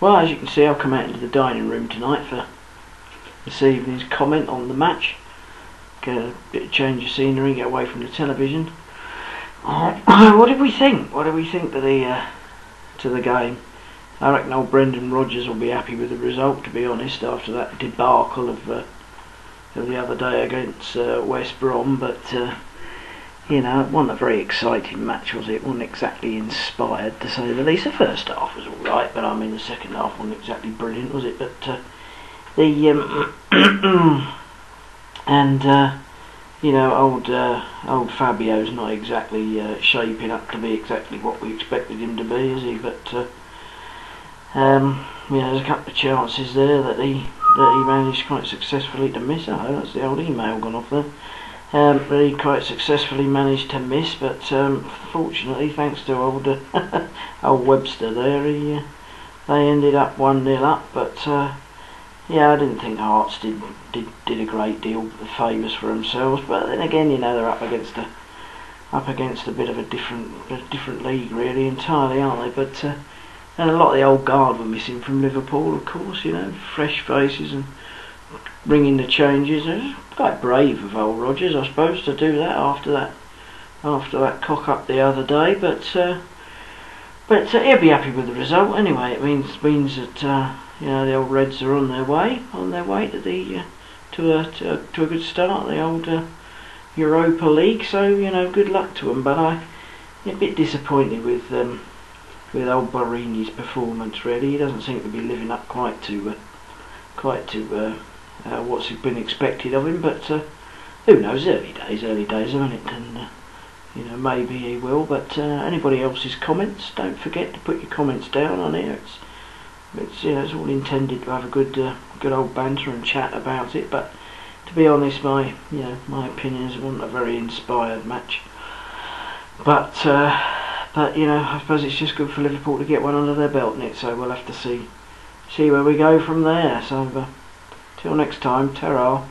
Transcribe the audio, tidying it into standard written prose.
Well, as you can see, I've come out into the dining room tonight for this evening's comment on the match. Get a bit of change of scenery, get away from the television. What did we think? What did we think to the game? I reckon old Brendan Rodgers will be happy with the result, to be honest, after that debacle of the other day against West Brom. But you know, it wasn't a very exciting match, was it? It wasn't exactly inspired, to say the least. The first half was all right, but I mean, the second half wasn't exactly brilliant, was it? But you know, old Fabio's not exactly shaping up to be exactly what we expected him to be, is he? But you know, there's a couple of chances there that he managed quite successfully to miss. Oh, that's the old email gone off there. But he quite successfully managed to miss. But fortunately, thanks to old Webster there, they ended up 1-0 up. But yeah, I didn't think Hearts did a great deal of favours for themselves, but then again, you know, they're up against a bit of a different league really entirely, aren't they? But and a lot of the old guard were missing from Liverpool, of course. You know, fresh faces and bringing the changes. It was quite brave of old Rodgers, I suppose, to do that after that cock up the other day. But he'll be happy with the result anyway. It means that. You know, the old Reds are on their way to the to a good start, the old Europa League. So you know, good luck to them. But I'm a bit disappointed with old Barini's performance. Really, he doesn't seem to be living up quite to what's been expected of him. But who knows? Early days, isn't it? And you know, maybe he will. But anybody else's comments? Don't forget to put your comments down on here. It's, you know, it's all intended to have a good old banter and chat about it, but to be honest, my opinions, it wasn't a very inspired match. But you know, I suppose it's just good for Liverpool to get one under their belt in it, so we'll have to see where we go from there. So till next time, Terrell.